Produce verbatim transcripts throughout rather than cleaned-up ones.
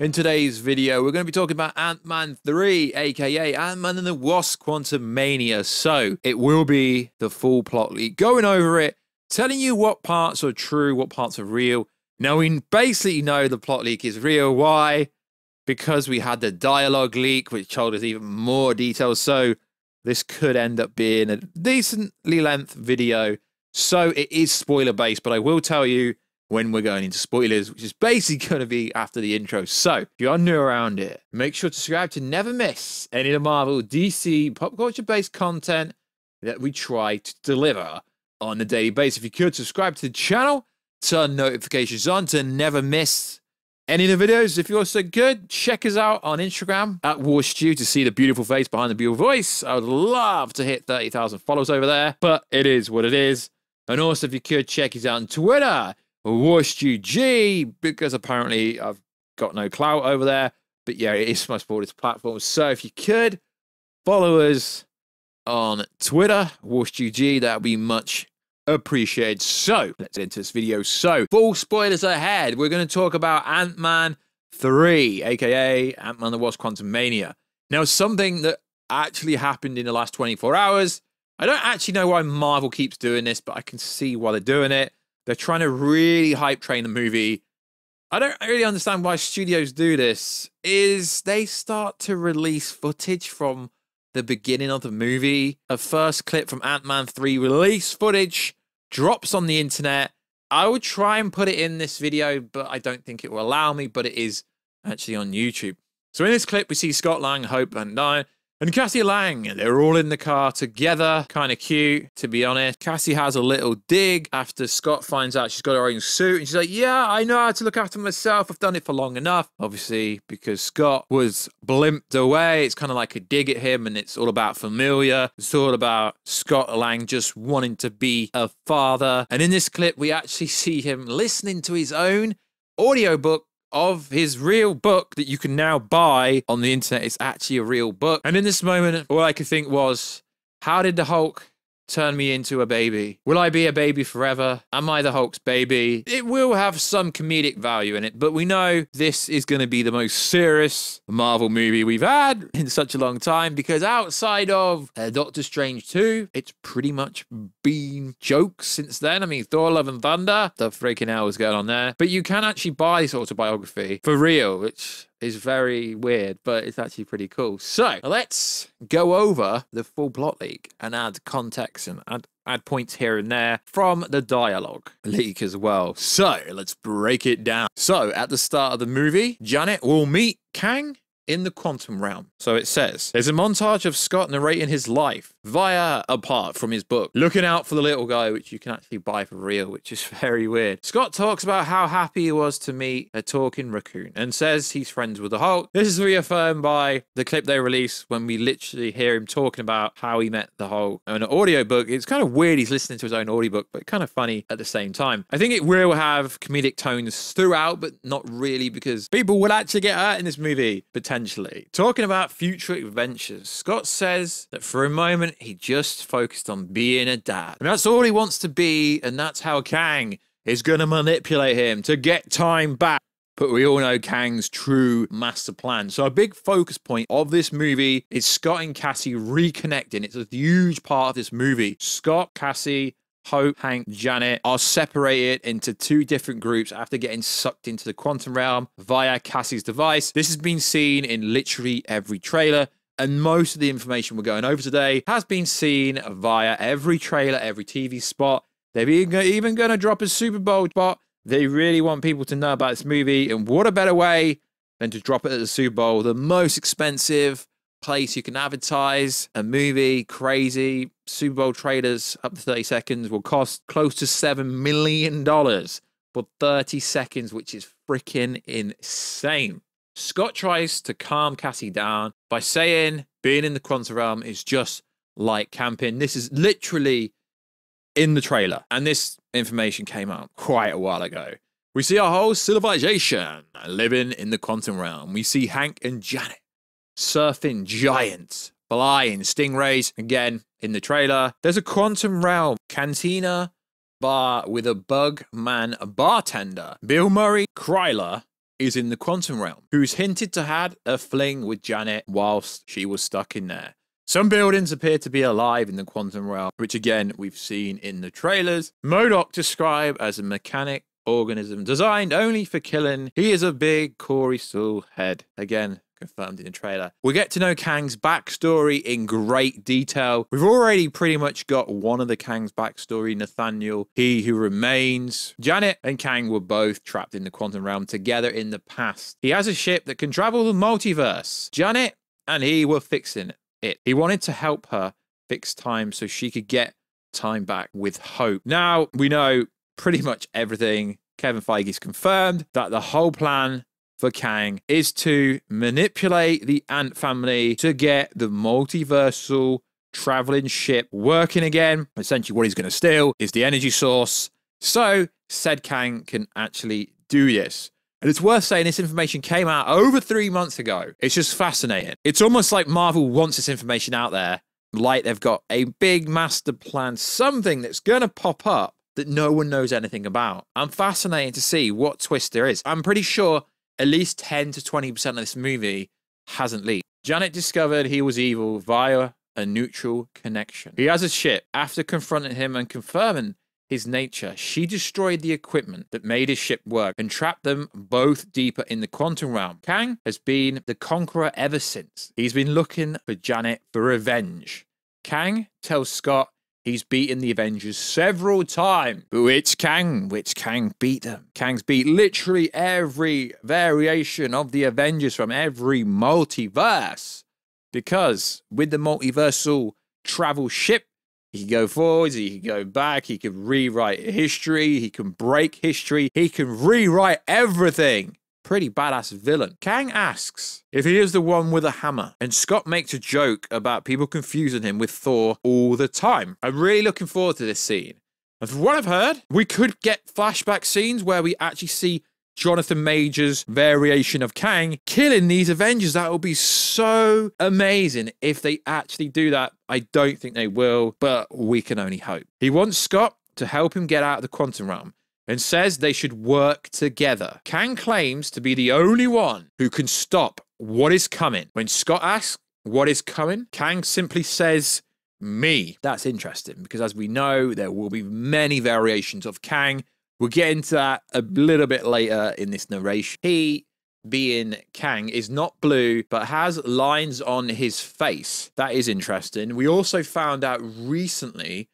In today's video, we're going to be talking about Ant-Man three, aka Ant-Man and the Wasp Quantumania. So it will be the full plot leak, going over it, telling you what parts are true, what parts are real. Now we basically know the plot leak is real. Why? Because we had the dialogue leak, which told us even more details. So this could end up being a decently length video. So it is spoiler based, but I will tell you when we're going into spoilers, which is basically going to be after the intro. So if you are new around here, make sure to subscribe to never miss any of the Marvel, D C, pop culture based content that we try to deliver on a daily basis. If you could subscribe to the channel, turn notifications on to never miss any of the videos. If you're so good, check us out on Instagram at WarStew to see the beautiful face behind the beautiful voice. I would love to hit thirty thousand followers over there, but it is what it is. And also, if you could check us out on Twitter, WarStewG, because apparently I've got no clout over there. But yeah, it is my sportest platform. So if you could follow us on Twitter, WarStewG, that would be much appreciated. So let's get into this video. So full spoilers ahead. We're going to talk about Ant-Man three, aka Ant-Man the Wasp Quantumania. Now, something that actually happened in the last twenty-four hours. I don't actually know why Marvel keeps doing this, but I can see why they're doing it. They're trying to really hype train the movie. I don't really understand why studios do this, is they start to release footage from the beginning of the movie. A first clip from Ant-Man three release footage drops on the internet. I would try and put it in this video, but I don't think it will allow me, but it is actually on YouTube. So in this clip, we see Scott Lang, Hope Van Dyne, and Cassie Lang. They're all in the car together. Kind of cute, to be honest. Cassie has a little dig after Scott finds out she's got her own suit. And she's like, yeah, I know how to look after myself. I've done it for long enough. Obviously, because Scott was blimped away, it's kind of like a dig at him. And it's all about familiar. It's all about Scott Lang just wanting to be a father. And in this clip, we actually see him listening to his own audiobook of his real book that you can now buy on the internet. It's actually a real book. And in this moment, all I could think was, how did the Hulk turn me into a baby? Will I be a baby forever? Am I the Hulk's baby? It will have some comedic value in it, but we know this is going to be the most serious Marvel movie we've had in such a long time, because outside of uh, Doctor Strange two, it's pretty much been jokes since then. I mean, Thor Love and Thunder, the freaking hell was going on there. But you can actually buy this autobiography for real, which is very weird, but it's actually pretty cool. So let's go over the full plot leak and add context and add, add points here and there from the dialogue leak as well. So let's break it down. So at the start of the movie, Janet will meet Kang in the Quantum Realm. So it says, there's a montage of Scott narrating his life via a part from his book, looking out for the little guy, which you can actually buy for real, which is very weird. Scott talks about how happy he was to meet a talking raccoon and says he's friends with the Hulk. This is reaffirmed by the clip they release when we literally hear him talking about how he met the Hulk. An audiobook, it's kind of weird he's listening to his own audiobook, but kind of funny at the same time. I think it will have comedic tones throughout, but not really, because people will actually get hurt in this movie, potentially. Talking about future adventures, Scott says that for a moment, he just focused on being a dad. And that's all he wants to be, and that's how Kang is going to manipulate him to get time back. But we all know Kang's true master plan. So a big focus point of this movie is Scott and Cassie reconnecting. It's a huge part of this movie. Scott, Cassie, Hope, Hank, Janet are separated into two different groups after getting sucked into the Quantum Realm via Cassie's device. This has been seen in literally every trailer, and most of the information we're going over today has been seen via every trailer, every T V spot. They're even going to drop a Super Bowl spot. They really want people to know about this movie, and what a better way than to drop it at the Super Bowl, the most expensive place you can advertise a movie. Crazy. Super Bowl trailers up to thirty seconds will cost close to seven million dollars for thirty seconds, which is freaking insane. Scott tries to calm Cassie down by saying being in the Quantum Realm is just like camping. This is literally in the trailer, and this information came out quite a while ago. We see our whole civilization living in the Quantum Realm. We see Hank and Janet surfing giants, flying stingrays, again in the trailer. There's a Quantum Realm cantina bar with a bug man bartender. Bill Murray, Kryler, is in the Quantum Realm, who's hinted to had a fling with Janet whilst she was stuck in there. Some buildings appear to be alive in the Quantum Realm, which again, we've seen in the trailers. MODOK described as a mechanic organism designed only for killing. He is a big Corey Stool head. Again, confirmed in the trailer. We get to know Kang's backstory in great detail. We've already pretty much got one of the Kang's backstory, Nathaniel, he who remains. Janet and Kang were both trapped in the Quantum Realm together in the past. He has a ship that can travel the multiverse. Janet and he were fixing it. He wanted to help her fix time so she could get time back with hope. Now we know pretty much everything. Kevin Feige's confirmed that the whole plan for Kang is to manipulate the Ant family to get the multiversal traveling ship working again. Essentially what he's going to steal is the energy source, so said Kang can actually do this. And it's worth saying this information came out over three months ago. It's just fascinating. It's almost like Marvel wants this information out there, like they've got a big master plan, something that's going to pop up that no one knows anything about. I'm fascinated to see what twist there is. I'm pretty sure at least ten to twenty percent of this movie hasn't leaked. Janet discovered he was evil via a neutral connection. He has a ship. After confronting him and confirming his nature, she destroyed the equipment that made his ship work and trapped them both deeper in the Quantum Realm. Kang has been the conqueror ever since. He's been looking for Janet for revenge. Kang tells Scott he's beaten the Avengers several times. But which Kang? Which Kang beat them? Kang's beat literally every variation of the Avengers from every multiverse. Because with the multiversal travel ship, he can go forwards, he can go back, he can rewrite history, he can break history, he can rewrite everything. Pretty badass villain. Kang asks if he is the one with a hammer, and Scott makes a joke about people confusing him with Thor all the time. I'm really looking forward to this scene. And from what I've heard, we could get flashback scenes where we actually see Jonathan Major's variation of Kang killing these Avengers. That will be so amazing if they actually do that. I don't think they will, but we can only hope. He wants Scott to help him get out of the Quantum Realm and says they should work together. Kang claims to be the only one who can stop what is coming. When Scott asks what is coming, Kang simply says, me. That's interesting because as we know, there will be many variations of Kang. We'll get into that a little bit later in this narration. He, being Kang, is not blue, but has lines on his face. That is interesting. We also found out recently,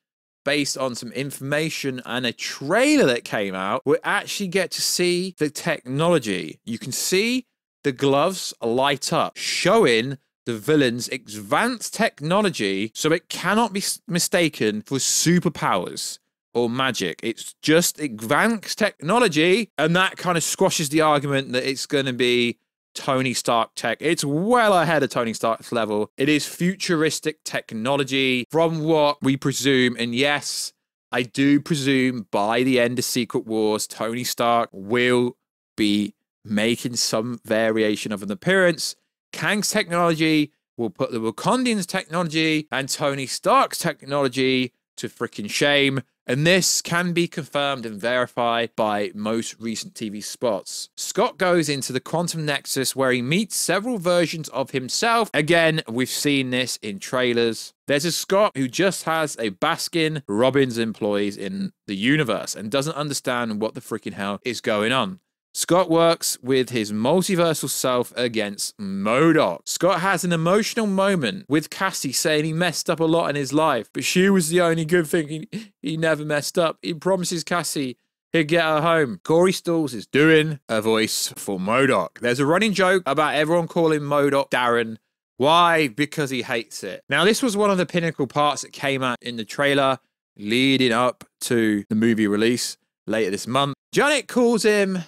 based on some information and a trailer that came out, we actually get to see the technology. You can see the gloves light up, showing the villain's advanced technology, so it cannot be mistaken for superpowers or magic. It's just advanced technology, and that kind of squashes the argument that it's going to be Tony Stark tech. It's well ahead of Tony Stark's level. It is futuristic technology from what we presume. And yes, I do presume by the end of Secret Wars, Tony Stark will be making some variation of an appearance. Kang's technology will put the Wakandan's technology and Tony Stark's technology to freaking shame. And this can be confirmed and verified by most recent T V spots. Scott goes into the Quantum Nexus where he meets several versions of himself. Again, we've seen this in trailers. There's a Scott who just has a Baskin-Robbins employees in the universe and doesn't understand what the freaking hell is going on. Scott works with his multiversal self against MODOK. Scott has an emotional moment with Cassie saying he messed up a lot in his life, but she was the only good thing he, he never messed up. He promises Cassie he'd get her home. Corey Stools is doing a voice for MODOK. There's a running joke about everyone calling MODOK Darren. Why? Because he hates it. Now, this was one of the pinnacle parts that came out in the trailer leading up to the movie release later this month. Janet calls him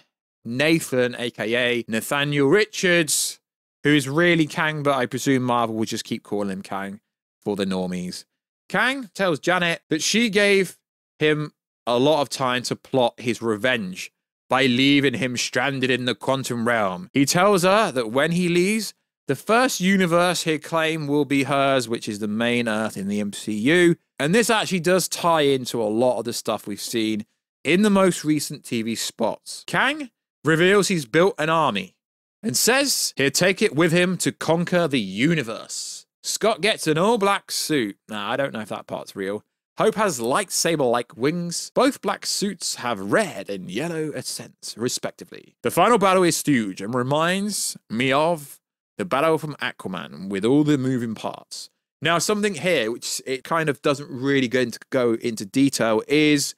Nathan, aka Nathaniel Richards, who is really Kang, but I presume Marvel will just keep calling him Kang for the normies. Kang tells Janet that she gave him a lot of time to plot his revenge by leaving him stranded in the Quantum Realm. He tells her that when he leaves, the first universe he'll claim will be hers, which is the main Earth in the M C U. And this actually does tie into a lot of the stuff we've seen in the most recent T V spots. Kang reveals he's built an army and says he'll take it with him to conquer the universe. Scott gets an all-black suit. Nah, I don't know if that part's real. Hope has lightsaber-like wings. Both black suits have red and yellow accents, respectively. The final battle is huge and reminds me of the battle from Aquaman with all the moving parts. Now, something here, which it kind of doesn't really go into, go into detail, is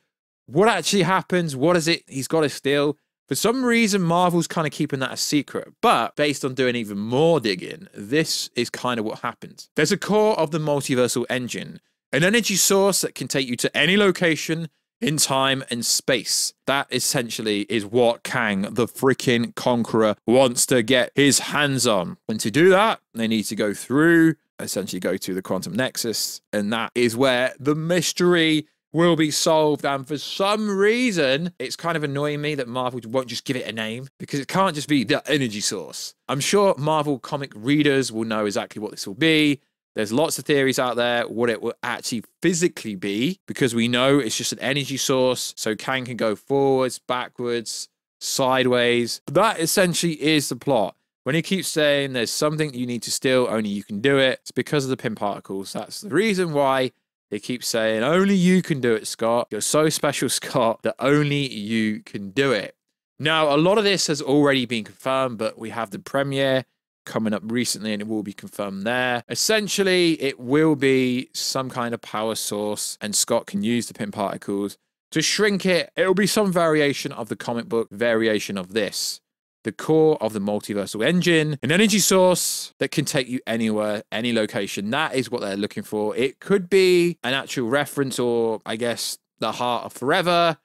what actually happens? What is it he's got to steal? For some reason, Marvel's kind of keeping that a secret, but based on doing even more digging, this is kind of what happens. There's a core of the multiversal engine, an energy source that can take you to any location in time and space. That essentially is what Kang, the freaking Conqueror, wants to get his hands on. And to do that, they need to go through, essentially go to the Quantum Nexus, and that is where the mystery will be solved. And for some reason, it's kind of annoying me that Marvel won't just give it a name, because it can't just be the energy source. I'm sure Marvel comic readers will know exactly what this will be. There's lots of theories out there what it will actually physically be, because we know it's just an energy source, so Kang can go forwards, backwards, sideways. But that essentially is the plot. When he keeps saying there's something you need to steal, only you can do it, it's because of the Pym Particles. That's the reason why they keep saying, only you can do it, Scott. You're so special, Scott, that only you can do it. Now, a lot of this has already been confirmed, but we have the premiere coming up recently and it will be confirmed there. Essentially, it will be some kind of power source and Scott can use the Pym Particles to shrink it. It will be some variation of the comic book variation of this. The core of the multiversal engine, an energy source that can take you anywhere, any location. That is what they're looking for. It could be an actual reference or, I guess, the heart of forever.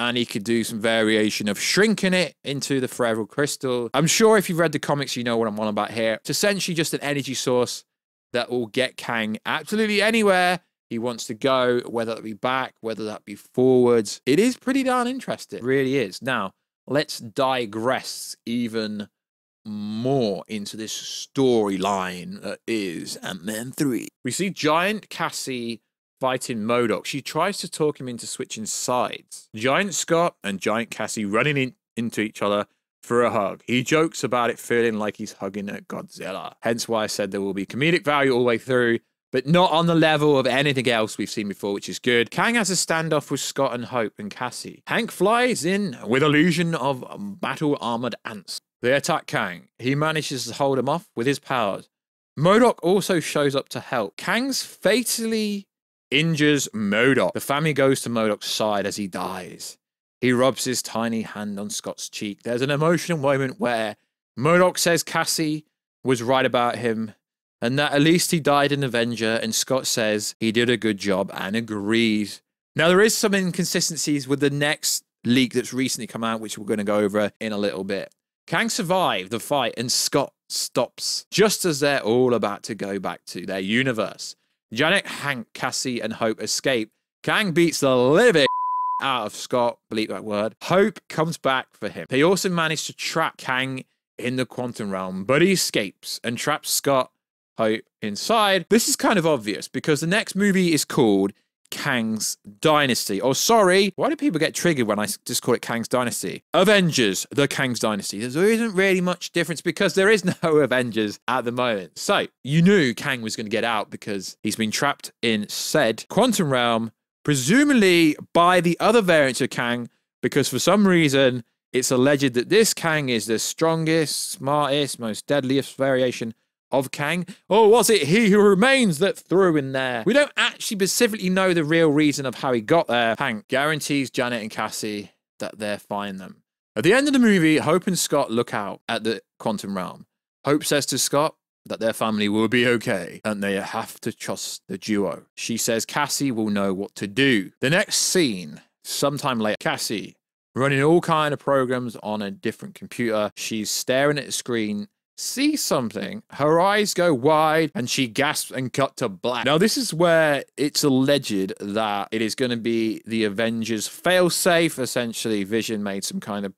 And he could do some variation of shrinking it into the Forever Crystal. I'm sure if you've read the comics, you know what I'm on about here. It's essentially just an energy source that will get Kang absolutely anywhere he wants to go, whether that be back, whether that be forwards. It is pretty darn interesting. It really is. Now, let's digress even more into this storyline that is Ant-Man three. We see Giant Cassie fighting MODOK. She tries to talk him into switching sides. Giant Scott and Giant Cassie running in, into each other for a hug. He jokes about it feeling like he's hugging at Godzilla. Hence why I said there will be comedic value all the way through, but not on the level of anything else we've seen before, which is good. Kang has a standoff with Scott and Hope and Cassie. Hank flies in with a legion of battle-armored ants. They attack Kang. He manages to hold him off with his powers. MODOK also shows up to help. Kang's fatally injures MODOK. The family goes to MODOK's side as he dies. He rubs his tiny hand on Scott's cheek. There's an emotional moment where MODOK says Cassie was right about him, and that at least he died an Avenger, and Scott says he did a good job and agrees. Now, there is some inconsistencies with the next leak that's recently come out, which we're going to go over in a little bit. Kang survived the fight, and Scott stops just as they're all about to go back to their universe. Janet, Hank, Cassie, and Hope escape. Kang beats the living out of Scott, bleep that word. Hope comes back for him. They also manage to trap Kang in the Quantum Realm, but he escapes and traps Scott, Hope inside. This is kind of obvious because the next movie is called Kang's Dynasty. Oh, sorry. Why do people get triggered when I just call it Kang's Dynasty? Avengers: The Kang Dynasty. There isn't really much difference because there is no Avengers at the moment. So you knew Kang was going to get out because he's been trapped in said Quantum Realm, presumably by the other variants of Kang, because for some reason it's alleged that this Kang is the strongest, smartest, most deadliest variation of Kang, or was it He Who Remains that threw in there? We don't actually specifically know the real reason of how he got there. Hank guarantees Janet and Cassie that they'll find them. At the end of the movie, Hope and Scott look out at the Quantum Realm. Hope says to Scott that their family will be okay, and they have to trust the duo. She says Cassie will know what to do. The next scene, sometime later, Cassie running all kind of programs on a different computer. She's staring at the screen, sees something, her eyes go wide, and she gasps and cut to black. Now, this is where it's alleged that it is going to be the Avengers failsafe. Essentially, Vision made some kind of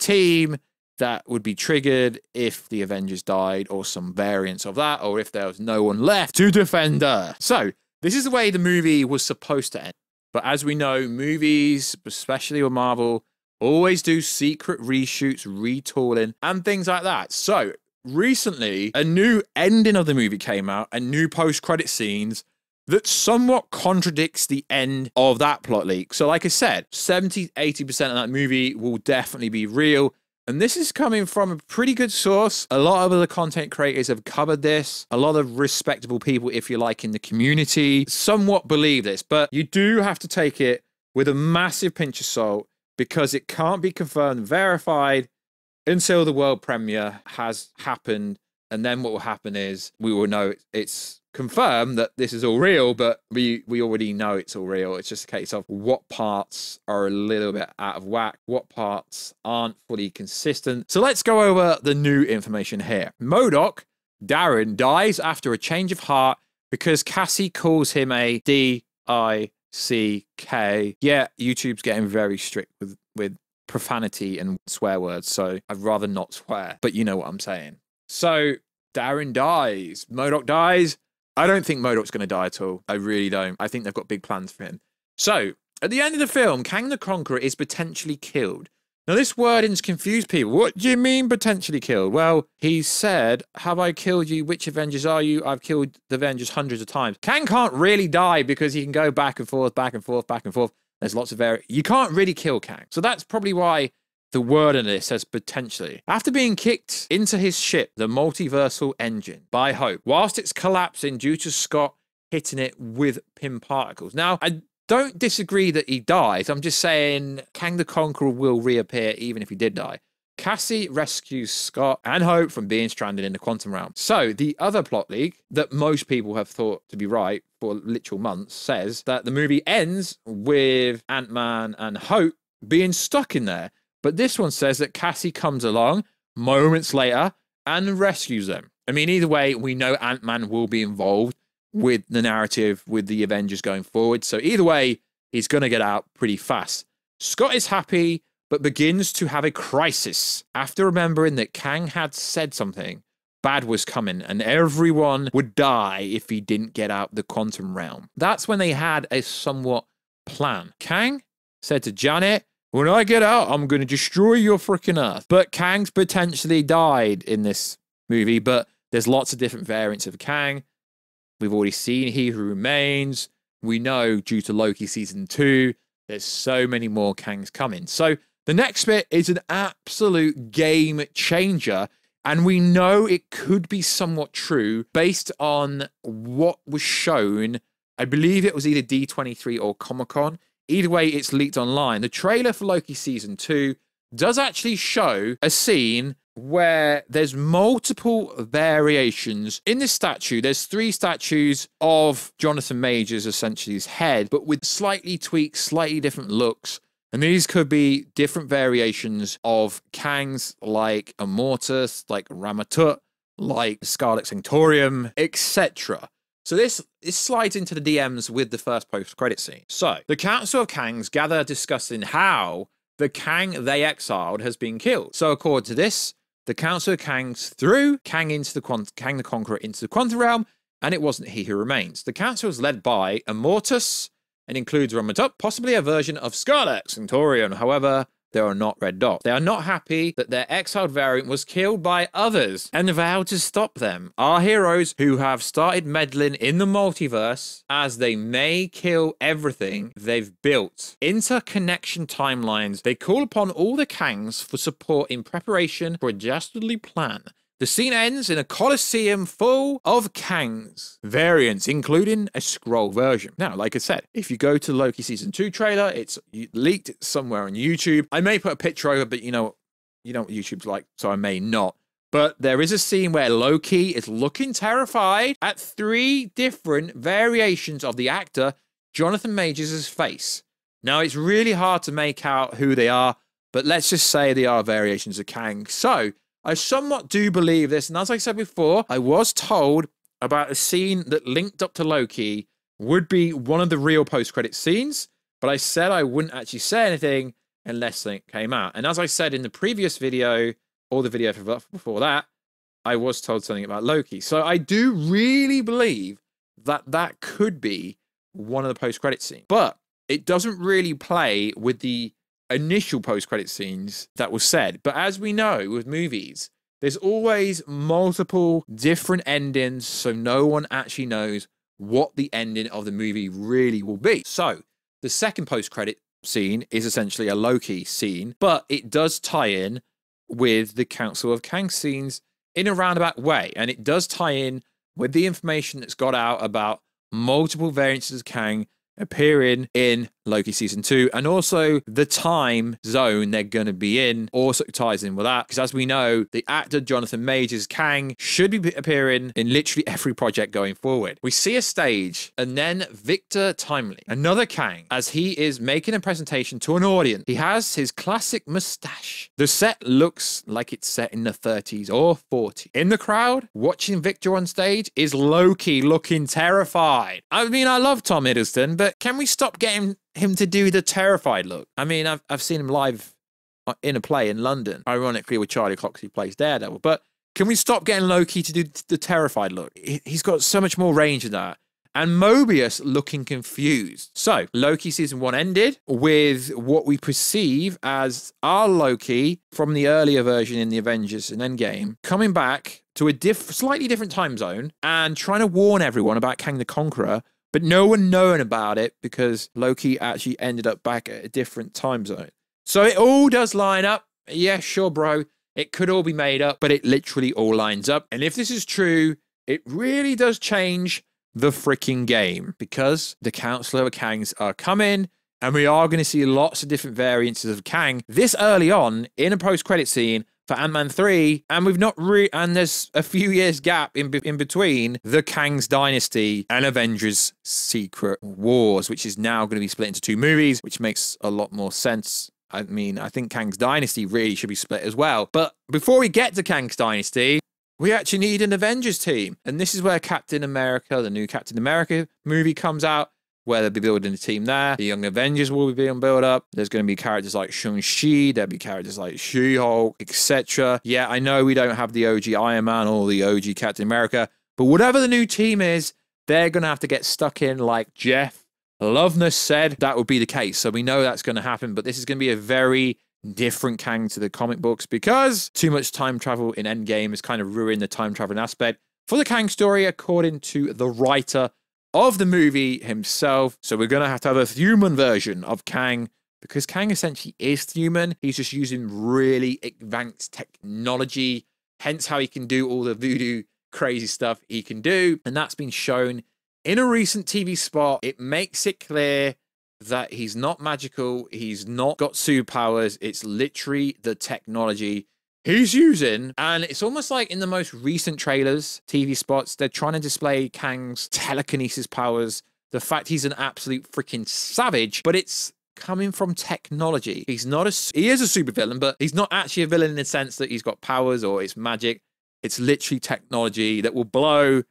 team that would be triggered if the Avengers died, or some variants of that, or if there was no one left to defend her. So this is the way the movie was supposed to end. But as we know, movies, especially with Marvel, Always do secret reshoots, retooling, and things like that. So recently, a new ending of the movie came out, and new post-credit scenes that somewhat contradicts the end of that plot leak. So like I said, seventy, eighty percent of that movie will definitely be real. And this is coming from a pretty good source. A lot of other content creators have covered this. A lot of respectable people, if you like, in the community somewhat believe this, but you do have to take it with a massive pinch of salt because it can't be confirmed, verified until the world premiere has happened. And then what will happen is we will know it's confirmed that this is all real, but we, we already know it's all real. It's just a case of what parts are a little bit out of whack, what parts aren't fully consistent. So let's go over the new information here. MODOK, Darren, dies after a change of heart because Cassie calls him a D I C K. Yeah, YouTube's getting very strict with, with profanity and swear words, so I'd rather not swear, but you know what I'm saying. So Darren dies. MODOK dies. I don't think MODOK's going to die at all. I really don't. I think they've got big plans for him. So at the end of the film, Kang the Conqueror is potentially killed. Now, this wording's confused people. What do you mean potentially killed? Well, he said, have I killed you? Which Avengers are you? I've killed the Avengers hundreds of times. Kang can't really die because he can go back and forth, back and forth, back and forth. There's lots of areas. You can't really kill Kang. So that's probably why the word in it says potentially. After being kicked into his ship, the multiversal engine, by Hope, whilst it's collapsing due to Scott hitting it with Pym Particles. Now, I don't disagree that he dies. I'm just saying Kang the Conqueror will reappear even if he did die. Cassie rescues Scott and Hope from being stranded in the Quantum Realm. So the other plot leak that most people have thought to be right for literal months says that the movie ends with Ant-Man and Hope being stuck in there. But this one says that Cassie comes along moments later and rescues them. I mean, either way, we know Ant-Man will be involved with the narrative, with the Avengers going forward. So either way, he's going to get out pretty fast. Scott is happy, but begins to have a crisis after remembering that Kang had said something bad was coming and everyone would die if he didn't get out the Quantum Realm. That's when they had a somewhat plan. Kang said to Janet, when I get out, I'm going to destroy your freaking Earth. But Kang's potentially died in this movie, but there's lots of different variants of Kang. We've already seen He Who Remains. We know due to Loki season two, there's so many more Kangs coming. So the next bit is an absolute game changer. And we know it could be somewhat true based on what was shown. I believe it was either D twenty-three or Comic-Con. Either way, it's leaked online. The trailer for Loki season two does actually show a scene where there's multiple variations in this statue. There's three statues of Jonathan Majors, essentially his head, but with slightly tweaked, slightly different looks. And these could be different variations of Kangs like Immortus, like Ramatop, like Scarlet Centurion, et cetera. So this, this slides into the D Ms with the first post-credit scene. So the Council of Kangs gather discussing how the Kang they exiled has been killed. So according to this, the Council of Kangs threw Kang, into the, Kang the Conqueror into the Quantum Realm, and it wasn't He Who Remains. The Council is led by Immortus and includes Ramatop, possibly a version of Scarlet Centurion. However, they are not red dots. They are not happy that their exiled variant was killed by others and vow to stop them. Our heroes who have started meddling in the multiverse as they may kill everything they've built. Interconnection timelines. They call upon all the Kangs for support in preparation for a dastardly plan. The scene ends in a coliseum full of Kangs variants, including a Skrull version. Now, like I said, if you go to Loki season two trailer, it's leaked somewhere on YouTube. I may put a picture over, but you know, you know what YouTube's like, so I may not. But there is a scene where Loki is looking terrified at three different variations of the actor Jonathan Majors' face. Now, it's really hard to make out who they are, but let's just say they are variations of Kang. So I somewhat do believe this, and as I said before, I was told about a scene that linked up to Loki would be one of the real post-credit scenes, but I said I wouldn't actually say anything unless it came out. And as I said in the previous video, or the video before that, I was told something about Loki. So I do really believe that that could be one of the post-credit scenes, but it doesn't really play with the initial post-credit scenes that was said. But as we know with movies, there's always multiple different endings, so no one actually knows what the ending of the movie really will be. So the second post-credit scene is essentially a Loki scene, but it does tie in with the Council of Kangs scenes in a roundabout way, and it does tie in with the information that's got out about multiple variants of Kang appearing in Loki season two, and also the time zone they're going to be in also ties in with that, because as we know, the actor Jonathan Majors Kang should be appearing in literally every project going forward. We see a stage and then Victor Timely, another Kang, as he is making a presentation to an audience. He has his classic mustache. The set looks like it's set in the thirties or forties. In the crowd watching Victor on stage is Loki, looking terrified. I mean, I love Tom Hiddleston, but can we stop getting him to do the terrified look? I mean, I've, I've seen him live in a play in London, ironically with Charlie Cox, who plays Daredevil. But can we stop getting Loki to do the terrified look? He's got so much more range than that. And Mobius looking confused. So Loki season one ended with what we perceive as our Loki from the earlier version in the Avengers and Endgame coming back to a diff slightly different time zone and trying to warn everyone about Kang the Conqueror, but no one knowing about it because Loki actually ended up back at a different time zone. So it all does line up. Yeah, sure, bro. It could all be made up, but it literally all lines up. And if this is true, it really does change the freaking game, because the Council of Kangs are coming and we are going to see lots of different variances of Kang this early on in a post-credit scene for Ant-Man three, and we've not re and there's a few years gap in, be in between the Kang's Dynasty and Avengers Secret Wars, which is now going to be split into two movies, which makes a lot more sense. I mean, I think Kang's Dynasty really should be split as well. But before we get to Kang's Dynasty, we actually need an Avengers team. And this is where Captain America, the new Captain America movie comes out, where they'll be building a team there. The Young Avengers will be being built up. There's going to be characters like Shang-Chi. There'll be characters like She-Hulk, et cetera. Yeah, I know we don't have the O G Iron Man or the O G Captain America, but whatever the new team is, they're going to have to get stuck in, like Jeff Loveness said that would be the case. So we know that's going to happen, but this is going to be a very different Kang to the comic books, because too much time travel in Endgame has kind of ruined the time traveling aspect for the Kang story, according to the writer of the movie himself. So we're going to have to have a human version of Kang, because Kang essentially is human. He's just using really advanced technology, hence how he can do all the voodoo crazy stuff he can do. And that's been shown in a recent T V spot. It makes it clear that he's not magical. He's not got superpowers. It's literally the technology he's using. And it's almost like in the most recent trailers, T V spots, they're trying to display Kang's telekinesis powers, the fact he's an absolute freaking savage, but it's coming from technology. He's not a, he is a super villain, but he's not actually a villain in the sense that he's got powers or it's magic. It's literally technology that will blow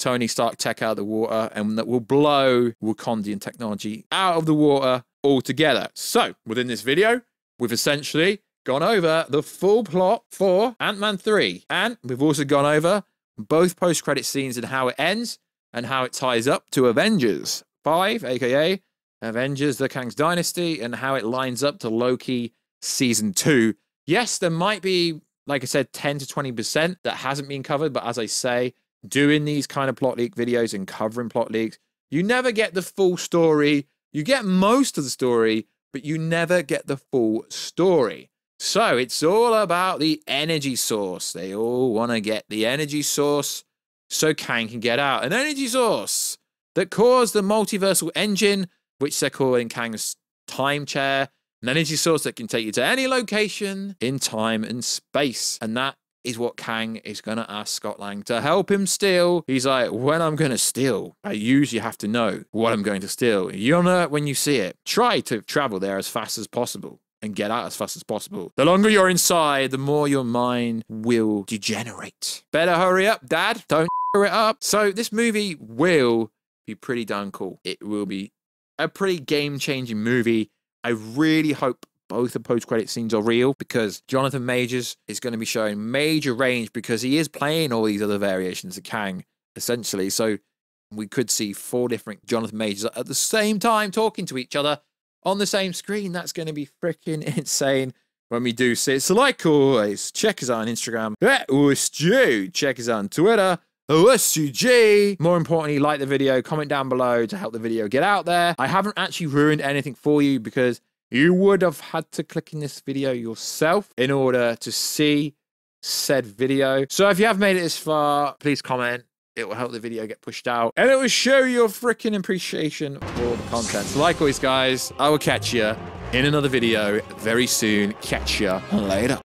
Tony Stark tech out of the water, and that will blow Wakandian technology out of the water altogether. So within this video, we've essentially gone over the full plot for Ant-Man three. And we've also gone over both post-credit scenes and how it ends and how it ties up to Avengers five, aka Avengers: The Kang Dynasty, and how it lines up to Loki Season two. Yes, there might be, like I said, ten to twenty percent that hasn't been covered. But as I say, doing these kind of plot leak videos and covering plot leaks, you never get the full story. You get most of the story, but you never get the full story. So it's all about the energy source. They all want to get the energy source so Kang can get out. An energy source that caused the multiversal engine, which they're calling Kang's time chair. An energy source that can take you to any location in time and space. And that is what Kang is going to ask Scott Lang to help him steal. He's like, when I'm going to steal, I usually have to know what I'm going to steal. You'll know it when you see it. Try to travel there as fast as possible and get out as fast as possible. The longer you're inside, the more your mind will degenerate. Better hurry up, Dad. Don't f*** it up. So this movie will be pretty darn cool. It will be a pretty game-changing movie. I really hope both the post-credit scenes are real, because Jonathan Majors is going to be showing major range, because he is playing all these other variations of Kang, essentially. So we could see four different Jonathan Majors at the same time talking to each other, on the same screen. That's going to be freaking insane when we do see it. So like always, check us out on Instagram at WarStew. Check us out on Twitter. WarStewG. More importantly, like the video, comment down below to help the video get out there. I haven't actually ruined anything for you because you would have had to click in this video yourself in order to see said video. So if you have made it this far, please comment. It will help the video get pushed out and it will show your freaking appreciation for the content. So like always, guys, I will catch you in another video very soon. Catch you later.